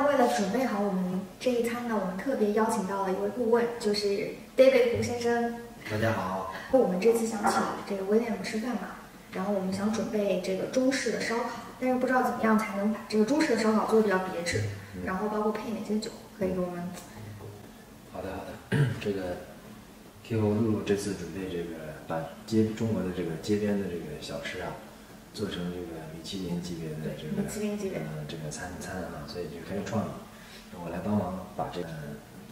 那为了准备好我们这一餐呢，我们特别邀请到了一位顾问，就是 David 胡先生。大家好。我们这次想请这个 William 吃饭嘛，然后我们想准备这个中式的烧烤，但是不知道怎么样才能把这个中式的烧烤做的比较别致，然后包括配哪些酒，可以给我们。好的，这个 Q 露露这次准备这个把中国的这个街边的这个小吃啊。 做成这个米其林级别的这个餐啊，所以就很有创意。我来帮忙把这个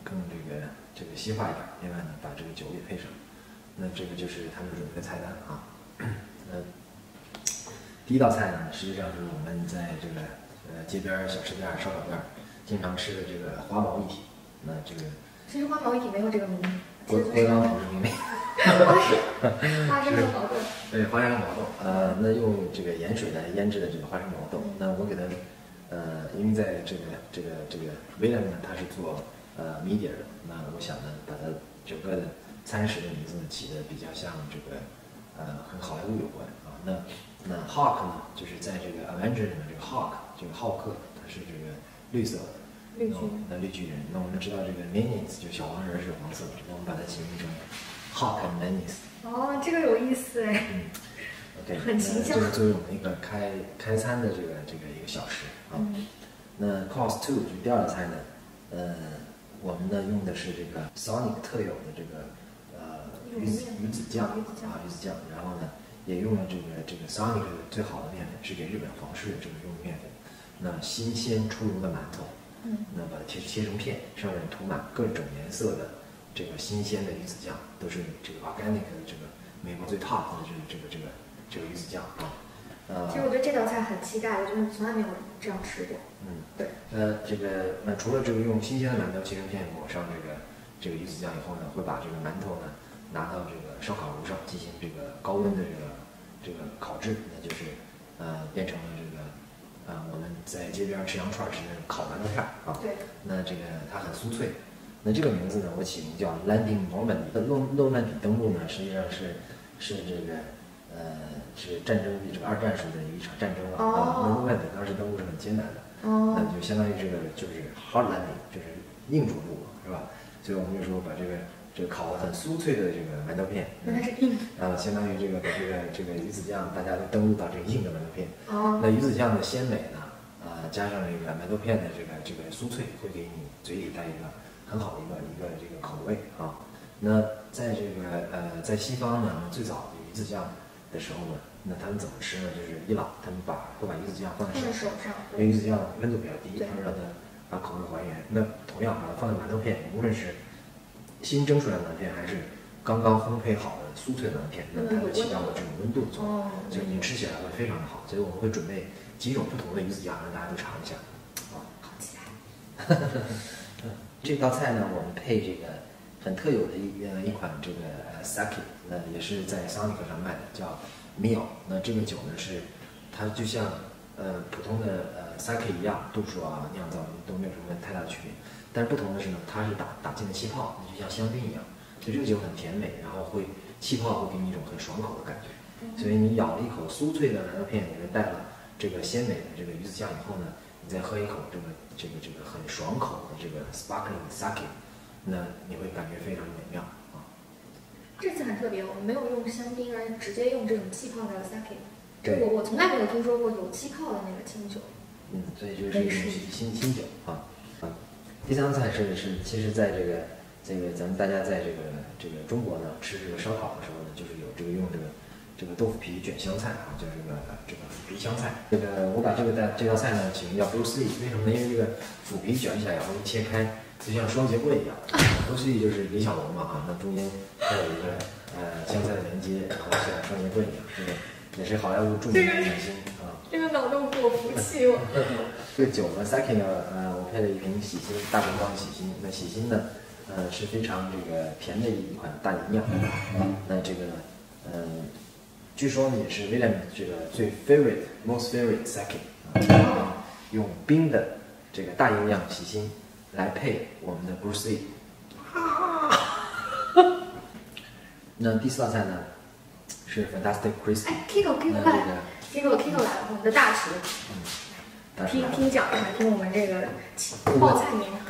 更这个西化一点，另外呢把这个酒也配上。那这个就是他们准备的菜单啊。第一道菜呢，实际上是我们在这个街边小吃店、烧烤店经常吃的这个花毛一体。那这个其实花毛一体没有这个名字。郭刚老师明白。 花生和毛豆，对花生和毛豆，那用这个盐水来腌制的这个花生毛豆，那我给它，因为在这个威廉呢，他是做米底儿的，那我想呢，把它整个的餐食的名字呢起的比较像这个和好莱坞有关啊，那 Hawk 呢，就是在这个 Avenger 里面这个 Hawk 这个浩克，它是这个绿色的。 绿巨人，那我们知道这个 Minions 就小黄人是黄色的，那我们把它形容成 Hawk Minions。哦，这个有意思哎。OK， 很形象。这个作为我们一个开餐的这个一个小吃啊。那 cost 2 就是第二道菜呢，我们呢用的是这个 Sonic 特有的这个鱼子酱啊，鱼子酱，然后呢也用了这个 Sonic 最好的面粉，是给日本皇室这个用的面粉，那新鲜出炉的馒头。 那把它切成片，上面涂满各种颜色的这个新鲜的鱼子酱，都是这个 organic 的这个美国最 top 的这个鱼子酱啊。其实我对这道菜很期待，我就是从来没有这样吃过。对。除了这个用新鲜的馒头切成片抹上这个鱼子酱以后呢，会把这个馒头呢拿到这个烧烤炉上进行这个高温的这个烤制，那就是变成了这个。 我们在街边吃羊串吃那烤馒头片啊，对，那这个它很酥脆。那这个名字呢，我起名叫 Landing Moment。诺曼底登陆呢，实际上是这个是战争这个二战时的一场战争啊。诺曼底当时登陆是很艰难的，那就相当于这个就是 hard landing， 就是硬着陆是吧？所以我们就说把这个烤得很酥脆的这个馒头片，相当于把这个鱼子酱，大家都登录到这个硬的馒头片。那鱼子酱的鲜美呢，加上这个馒头片的这个酥脆，会给你嘴里带一个很好的一个这个口味啊。那在在西方呢，最早的鱼子酱的时候呢，那他们怎么吃呢？就是伊朗，他们会把鱼子酱放在手上，因为鱼子酱温度比较低，他们让它把口味还原。那同样把它放在馒头片，无论是 新蒸出来的馒片还是刚刚烘焙好的酥脆的馒片，那它就起到了这种温度作用，所以你吃起来会非常的好。所以我们会准备几种不同的鱼子酱，让大家都尝一下。啊，好期待！这道菜呢，我们配这个很特有的一款这个 sake， 那也是在 Sonic 上卖的，叫 Mio。那这个酒呢是它就像普通的sake 一样，度数啊、酿造都没有什么太大的区别。 但是不同的是呢，它是打进了气泡，就像香槟一样，所以这个酒很甜美，然后气泡会给你一种很爽口的感觉。所以你咬了一口酥脆的馒头片，里面带了这个鲜美的这个鱼子酱以后呢，你再喝一口这个很爽口的这个 sparkling sake， 那你会感觉非常美妙啊。这次很特别，我们没有用香槟，而直接用这种气泡的 sake。对，我从来没有听说过有气泡的那个清酒。所以就是一种新酒啊。 第三道菜是，其实在这个咱们大家在这个中国呢吃这个烧烤的时候呢，就是有用这个豆腐皮卷香菜啊，叫这个腐皮香菜。这个我把这道菜呢起名叫 blue sea， 为什么呢？因为这个腐皮卷起来以后切开，就像双节棍一样。blue sea 就是李小龙嘛啊，那中间还有一个香菜的连接，然后像双节棍一样，这个也是好莱坞著名的明星啊。这个脑洞我服气我。这个酒呢 ，sake 我配了一瓶喜心，大瓶装的喜心。那喜心呢，是非常这个甜的一款大吟酿。那这个，据说呢也是 William 这个最 most favorite sake 啊，用冰的这个大吟酿喜心来配我们的 blue sea。那第四道菜呢，是 Fantastic Christie。Kiko 来了，我们的大厨。拼饺子还跟我们这个泡菜绵长。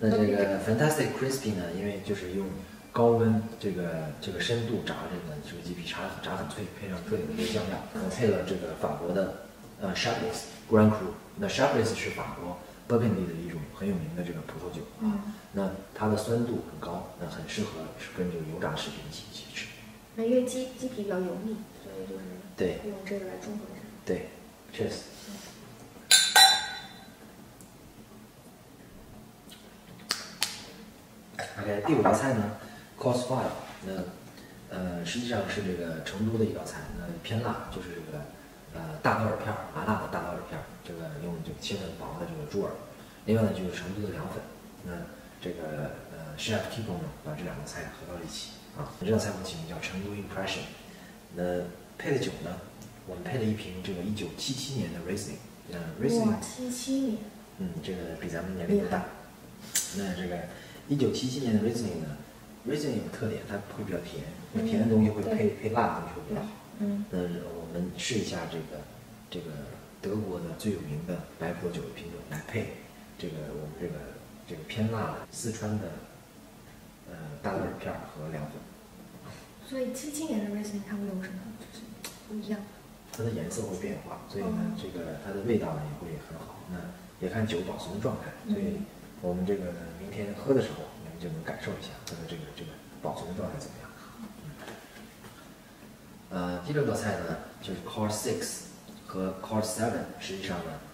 那这个 Fantastic Christie 呢，因为就是用高温这个深度炸这个这个鸡皮，炸很脆，配上特有的这个酱料，我配了这个法国的Chablis Grand Cru。那 Chablis 是法国波本地的一种很有名的这个葡萄酒啊，那它的酸度很高，那很适合跟这个油炸食品一起吃。那因为鸡皮比较油腻，所以就是对用这个来中和一下。对 ，Cheers。 OK， 第五道菜呢 ，cost fire， 那实际上是这个成都的一道菜，那偏辣，就是这个大刀耳片，麻辣的大刀耳片，这个用这个切很薄的这个猪耳。另外呢，就是成都的凉粉，那这个chef 提供呢把这两个菜合到一起啊，这道菜我起名叫成都 impression。那配的酒呢，我们配了一瓶这个1977年的 Riesling，Riesling 77年，这个比咱们年龄都大。那这个。 1977年的 Riesling 呢 ，Riesling 有特点，它会比较甜，甜的东西会配辣的东西会比较好。那我们试一下这个德国的最有名的白葡萄酒的品种来配这个我们这个偏辣的四川的大豆片和凉粉。所以77年的 Riesling 它会有什么就是不一样？它的颜色会变化，所以呢，这个它的味道呢也会很好。那也看酒保存的状态，所以。 我们这个明天喝的时候，你们就能感受一下它的这个保存状态怎么样。第六道菜呢，就是 cost 6 和 cost 7， 实际上呢，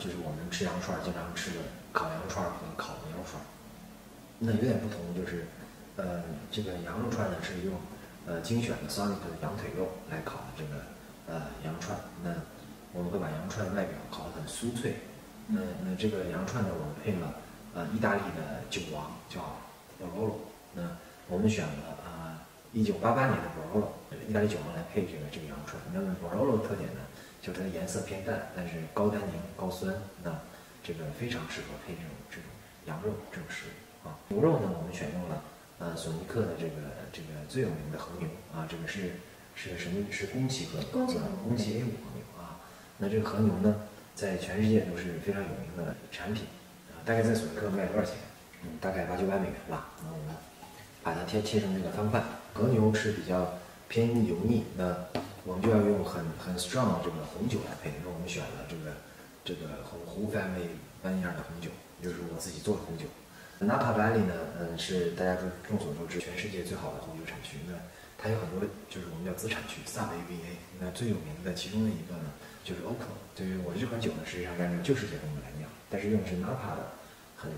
就是我们吃羊串经常吃的烤羊串和烤牛肉串。那有点不同就是，这个羊肉串呢是用精选的 Sonic 的羊腿肉来烤的这个羊串。那我们会把羊串外表烤得很酥脆。 那这个羊串呢，我们配了意大利的酒王叫 Barolo。那我们选了1988年的 Barolo， 意大利酒王来配这个羊串。那么 Barolo 的特点呢，就是它的颜色偏淡，但是高单宁、高酸，那这个非常适合配这种羊肉这种食物啊。牛肉呢，我们选用了索尼克的这个最有名的和牛啊，这个是什么？是宫崎和牛，宫崎 A5 和牛啊。那这个和牛呢？ 在全世界都是非常有名的产品，大概在索尼克卖多少钱？大概8、900美元吧。那我们把它切成这个方块。和牛是比较偏油腻，那我们就要用很 strong 这个红酒来配。那我们选了这个Hu family vineyard 的红酒，就是我自己做的红酒。纳帕巴利呢，是大家众所周知全世界最好的红酒产区。那它有很多就是我们叫子产区 sub AVA。那最有名的其中的一个呢。 就是 Oakton， 对于我这款酒呢，实际上按照旧世界风格来酿，但是用的是 Napa 的很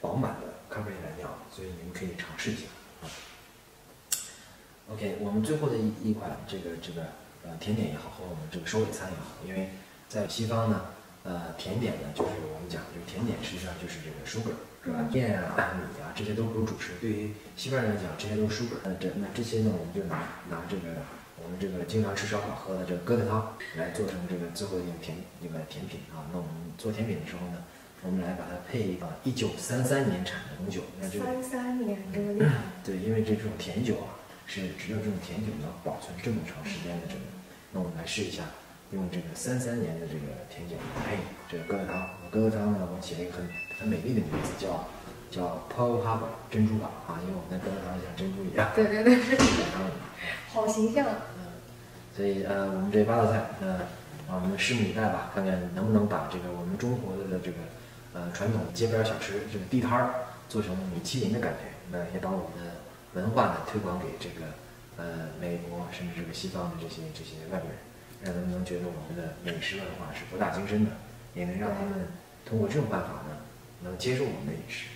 饱满的 Cabernet 来酿，所以你们可以尝试一下啊。OK， 我们最后的一款这个甜点也好，和我们这个收尾餐也好，因为在西方呢，甜点呢就是我们讲，就是甜点实际上就是这个 sugar 是吧？面啊、米啊，这些都不是主食。对于西方人来讲，这些都是 sugar。那这些呢，我们就拿这个。 我们这个经常吃烧烤喝的这个疙瘩汤来做成这个最后一个甜品啊。那我们做甜品的时候呢，我们来把它配一个1933年产的红酒。那这个33年这个厉害。对，因为这种甜酒啊，是只有这种甜酒能保存这么长时间的这个。那我们来试一下，用这个33年的这个甜酒配这个疙瘩汤。疙瘩汤呢，我起了一个很美丽的名字，叫 Pearl Harbor 珍珠港啊，因为我们在疙瘩汤像珍珠一样。对对对。好形象。所以我们这8道菜，我们拭目以待吧，看看能不能把这个我们中国的这个传统街边小吃这个地摊儿做成米其林的感觉，那也把我们的文化呢推广给这个美国甚至这个西方的这些外国人，让他们能觉得我们的美食文化是博大精深的，也能让他们通过这种办法呢能接受我们的饮食。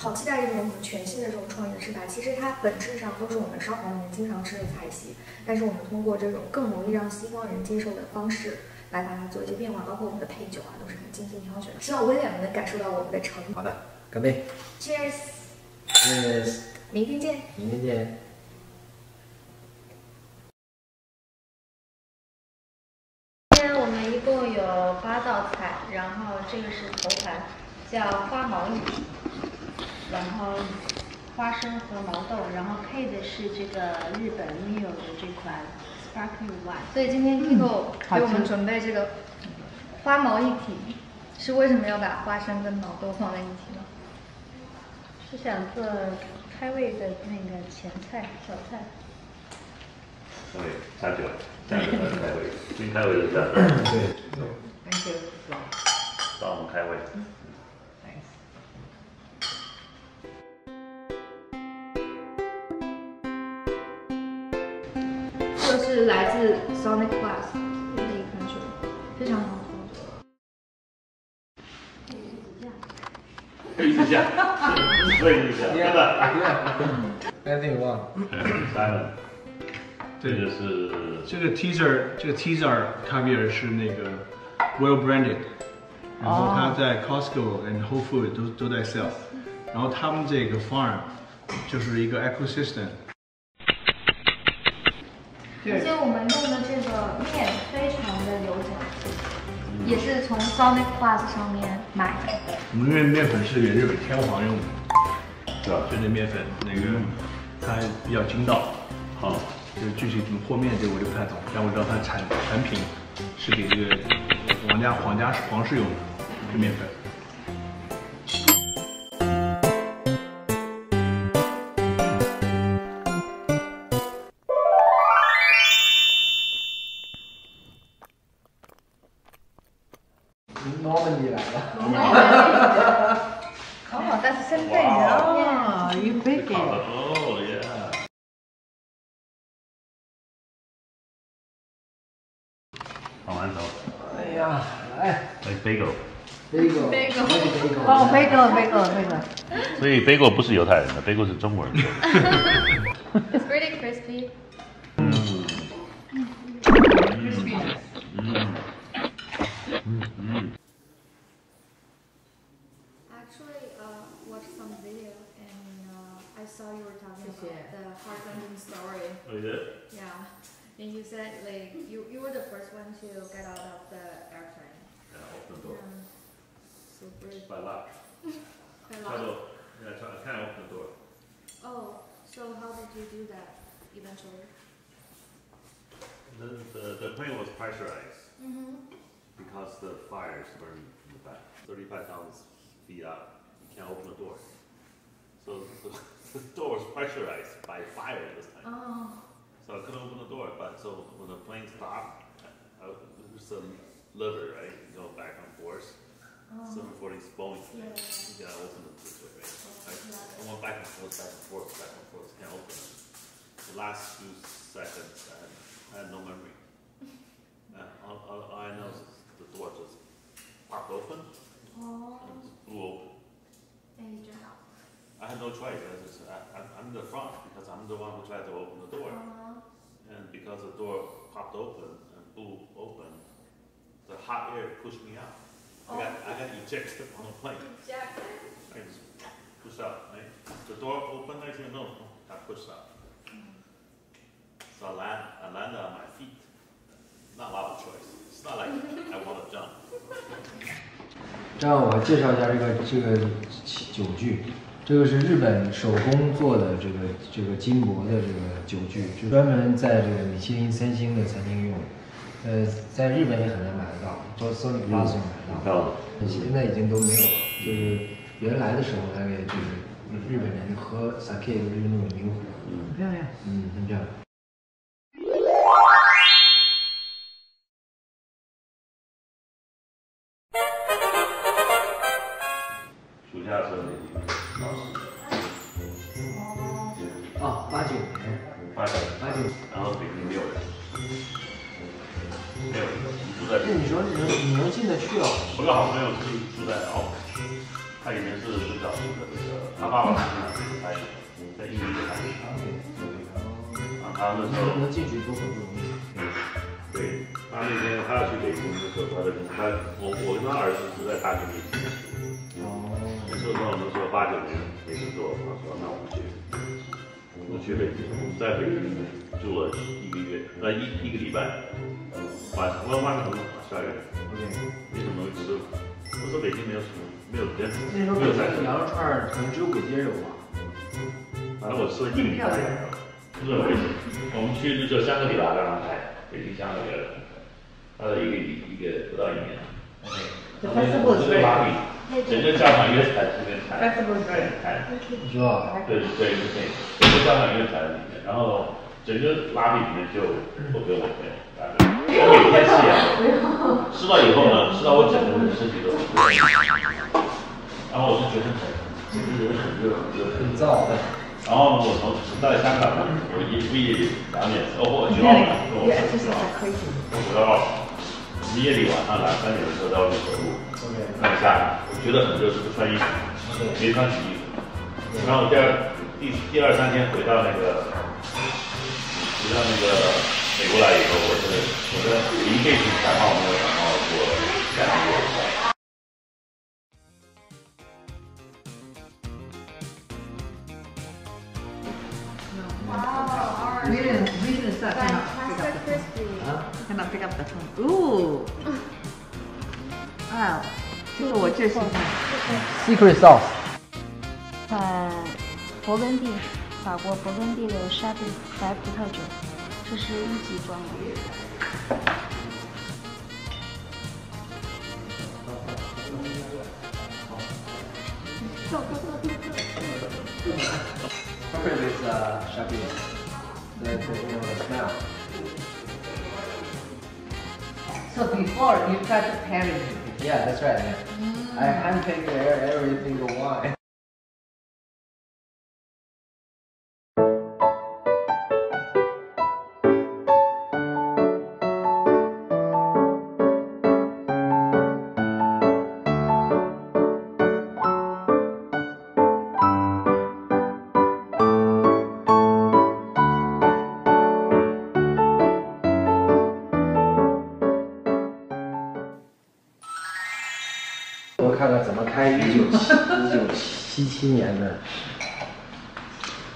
好期待这种全新的这种创意的吃法，其实它本质上都是我们烧烤里面经常吃的菜系，但是我们通过这种更容易让西方人接受的方式来把它做一些变化，包括我们的配酒啊都是很精心挑选的。希望William能感受到我们的诚意。好的，干杯 ！Cheers！Cheers！ 明天见！明天见！今天我们一共有8道菜，然后这个是头盘，叫花毛芋。 然后花生和毛豆，然后配的是这个日本 Mio 的这款 sparkling wine。所以今天 Kiko 给我们准备这个花毛一体，是为什么要把花生跟毛豆放在一起呢？是想做开胃的那个前菜、小菜。对，下酒，下酒才开胃，最开胃的下酒。对，对。Thank you。让我们开胃。这是来自 Sonic Plus 的一款水，非常好喝。一直下，真的。Anything you want? Silent. 这个是这个 teaser caviar 是那个 well branded， 然后它在 Costco and Whole Food 都在 sell， 然后他们这个 farm 就是一个 ecosystem。而且我们用的这个面非常的有讲究，也是从 Sonic Plus 上面买的。我们这面粉是给日本天皇用的，对吧？这那面粉那个它比较筋道，好，就是具体怎么和面这个我就不太懂，但我知道它产品是给这个皇室用的这面粉。所以 bagel 不是犹太人的 ，bagel 是中国人的。It's pretty crispy. 嗯。Actually, watched some video and I saw you were talking about the heartbreaking story. Oh, you did? Yeah, and you said like you were the first one to get out of the airplane. Yeah, open door. Super. By luck. Yeah, I can't open the door. Oh, so how did you do that eventually? The plane was pressurized because the fires burned in the back. 35,000 feet up, you can't open the door. So the door was pressurized by fire this time. Oh. So I couldn't open the door, but so when the plane stopped, there's a lever, right? You go back and forth. 740's Boeing. Yeah. You gotta open them this way, right? I went back and forth, can't open them. The last few seconds, I had no memory. All I know is the door just popped open and just blew open. And you jumped out. I had no choice. I'm the front because I'm the one who tried to open the door. And because the door popped open and blew open, the hot air pushed me out. I got ejected on the plane. Ejected? I just pushed out, right? The door opened, I said, no, got pushed out. So I landed on my feet. Not a lot of choice. It's not like I want to jump. 让我介绍一下这个酒具，这个是日本手工做的这个金箔的这个酒具，就专门在这个米其林3星的餐厅用。在日本也很难买得到，都 Sonic Plus 买得到，现在已经都没有了。就是原来的时候，大概就是日本人喝 sake 都是那种明壶，很漂亮，很漂亮。暑假时候哦，89，然后北京6人。 那你说你能进得去哦？我个好朋友住在澳门，他以前是最早的这个，他爸爸在印尼的海南，他那时候能进去都很不容易。对，他那天他要去北京的时候，我跟他儿子是在大学里，那时候我们说89年没事做，他说那我们去，我去北京，我们在北京住了1个月，一个礼拜。 晚上下雨，没什么东西吃。我说北京没有什么，没有别的。那时候北京羊肉串可能只有簋街有吧。反正我吃了一个礼拜。热北京，我们去就香格里拉刚刚开，北京香格里拉，它的一个不到1年， Okay. The festival is very high.整个教堂乐坛这边弹。festival 是吧？对对对，整个教堂乐坛里面，然后整个拉比里面就我跟我朋友，我每天吃呀，吃到以后呢，吃到我整个人身体都，然后我就觉得就是很热很燥的。 然后我从在香港，我1、2年，我去澳门，我回到澳门，夜里晚上2、3点的时候在外面走路，看一下，我觉得很热，不穿衣服，没穿洗衣服。然后第二、3天回到那个美国来以后，我的一辈子感冒没有感冒过，感觉。 Pick up the phone. Ooh. Wow. 这是我最喜欢的。Secret sauce。勃艮第，法国勃艮第的沙地白葡萄酒，这是1级装的。Pepper with champignon. The smell. So before you try to pair it. Yeah, that's right. Yeah. Mm. I hand picked every single wine.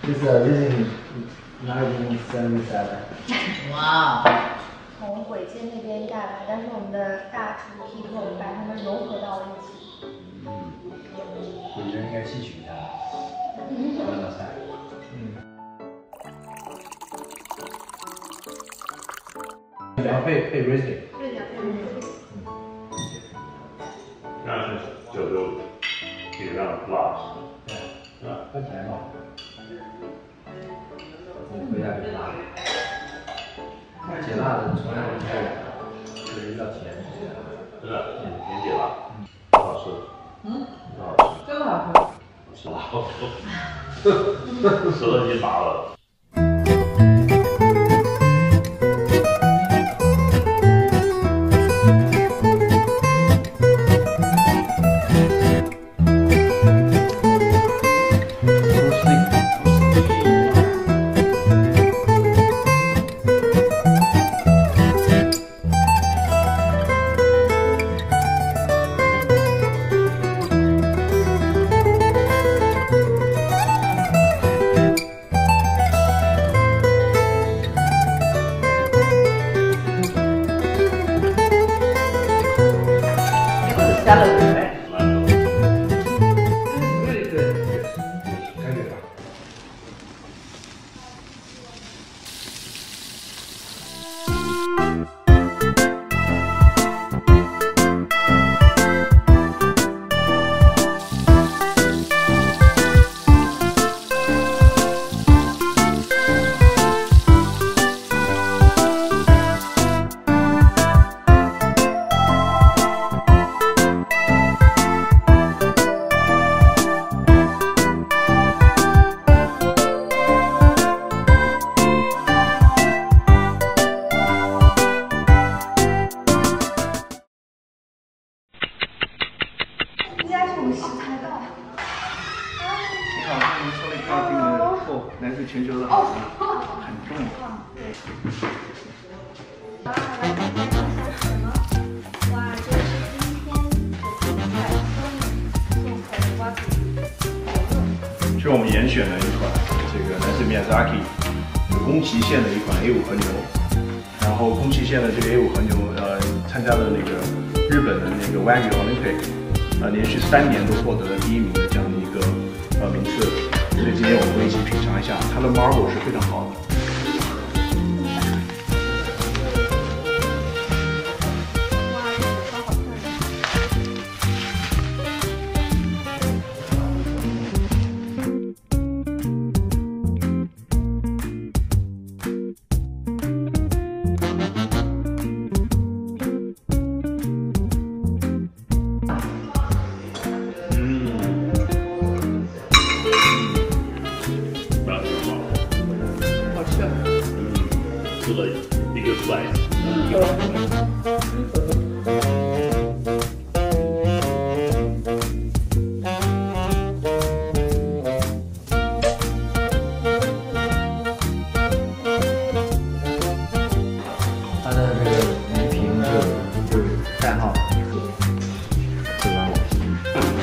This is a Riesling 1977. Wow. 从簋街那边带来，但是我们的大厨P跟我们把它们融合到了一起。嗯，我觉得应该吸取一下这道菜。嗯。然后配Riesling。对的，配Riesling。那是9度。 Get around the block. Yeah. That's very long. We have a lot. Get out of the 2000 years. 真的，甜点吧，不好吃。嗯，不好吃。真的好吃。是吧？舌头已经麻了。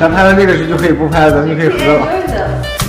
咱拍完这个时就可以不拍了，咱就可以喝了。